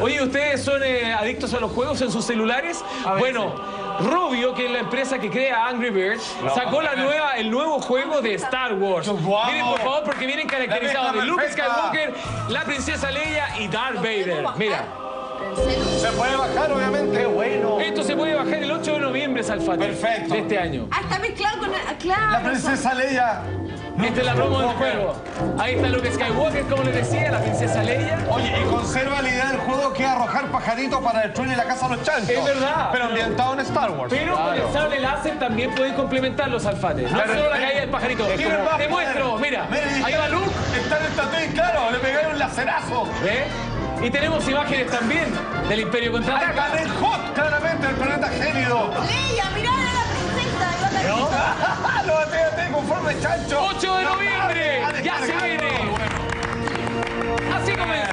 Oye, ¿ustedes son adictos a los juegos en sus celulares? Bueno, Rovio, que es la empresa que crea Angry Birds, sacó el nuevo juego de Star Wars. Wow. Miren, por favor, porque vienen caracterizados de Luke Skywalker, la Princesa Leia y Darth Vader. Mira. Se puede bajar, obviamente, bueno. Esto se puede bajar el 8 de noviembre, Salfate. Perfecto. De este año. Ah, está mezclado con la Princesa Leia. Esta es la promo del juego. Ahí está Luke Skywalker, como les decía, la Princesa Leia. Oye, y conserva la idea del juego que es arrojar pajaritos para destruir la casa de los chanchos. Es verdad. Pero ambientado en Star Wars. Pero con el sable láser también pueden complementar los alfates. No solo la caída del pajarito. Te muestro, mira. Ahí va Luke. Está en el tatú, claro, le pegaron un lacerazo. ¿Eh? Y tenemos imágenes también del Imperio Contraataca. Acá en el hot, claramente, el planeta gélido. Leia, mirá a la princesa. ¿No? Lo bateate con forma de chancho. 8 de noviembre. Ya se viene. Así comienza.